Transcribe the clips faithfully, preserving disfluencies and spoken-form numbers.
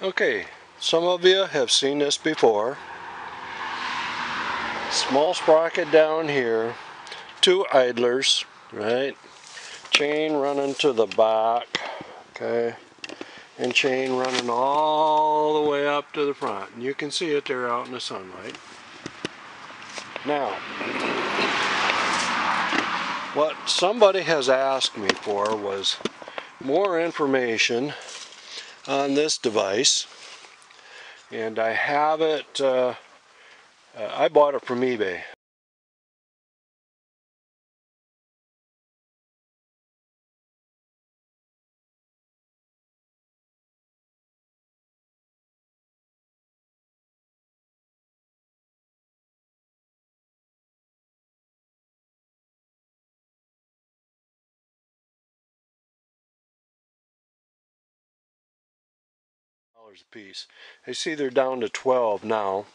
Okay, some of you have seen this before. Small sprocket down here, two idlers, right? Chain running to the back, okay? And chain running all the way up to the front. And you can see it there out in the sunlight. Now, what somebody has asked me for was more information on this device, and I have it, uh, I bought it from eBay. A piece. I see they're down to twelve now,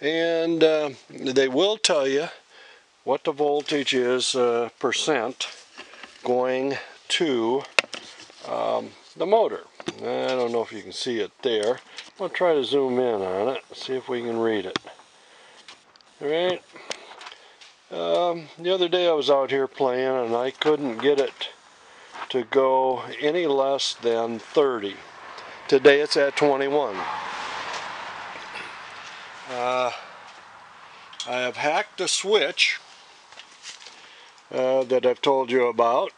and uh, they will tell you what the voltage is uh, percent going to um, the motor. I don't know if you can see it there. I'm going to try to zoom in on it, see if we can read it. All right. Um, the other day I was out here playing and I couldn't get it to go any less than thirty. Today it's at twenty-one. Uh, I have hacked a switch uh, that I've told you about.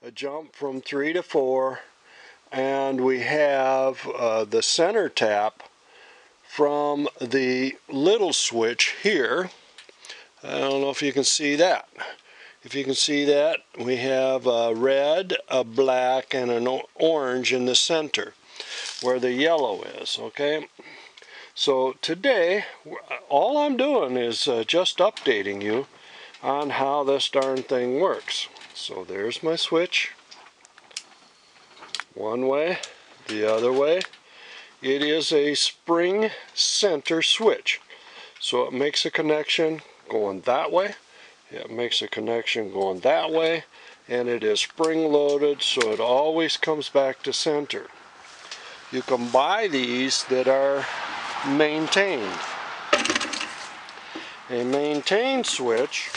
A jump from three to four, and we have uh, the center tap from the little switch here. I don't know if you can see that. If you can see that, we have a red, a black, and an orange in the center where the yellow is, okay? So today, all I'm doing is uh, just updating you on how this darn thing works. So there's my switch. One way, the other way. It is a spring center switch, so it makes a connection going that way, it makes a connection going that way, and it is spring loaded, so it always comes back to center. You can buy these that are maintained. A maintained switch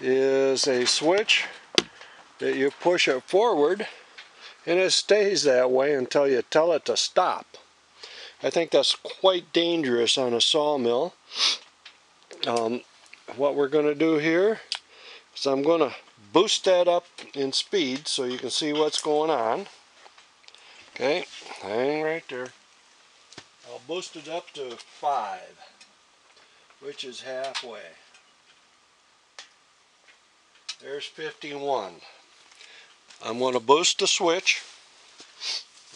is a switch that you push it forward and it stays that way until you tell it to stop. I think that's quite dangerous on a sawmill. Um, what we're going to do here is I'm going to boost that up in speed so you can see what's going on. Okay, hang right there. I'll boost it up to five, which is halfway. There's fifty-one. I'm going to boost the switch.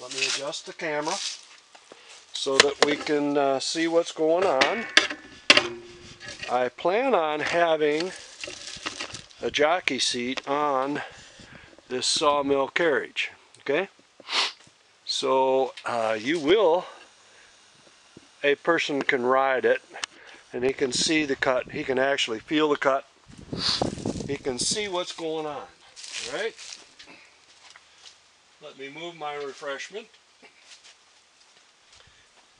Let me adjust the camera so that we can uh, see what's going on. I plan on having a jockey seat on this sawmill carriage, okay? So uh, you will, a person can ride it and he can see the cut, he can actually feel the cut, he can see what's going on, all right? Let me move my refreshment,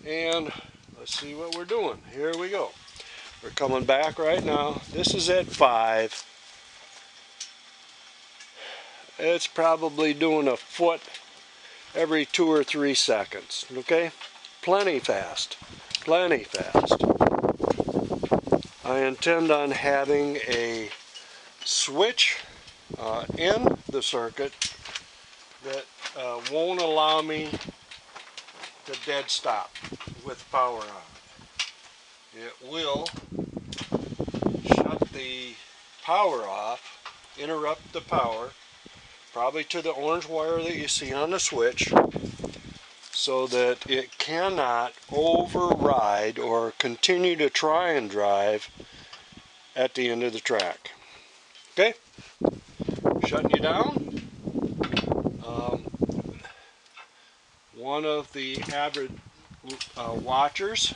and let's see what we're doing. Here we go. We're coming back right now. This is at five. It's probably doing a foot every two or three seconds, okay? Plenty fast, plenty fast. I intend on having a switch uh, in the circuit that uh, won't allow me to dead stop with power on. It will shut the power off, interrupt the power, probably to the orange wire that you see on the switch, so that it cannot override or continue to try and drive at the end of the track. Okay? Shutting you down. One of the avid uh, watchers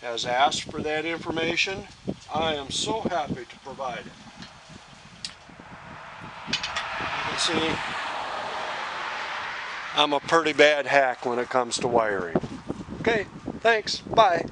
has asked for that information. I am so happy to provide it. You can see I'm a pretty bad hack when it comes to wiring. Okay, thanks, bye.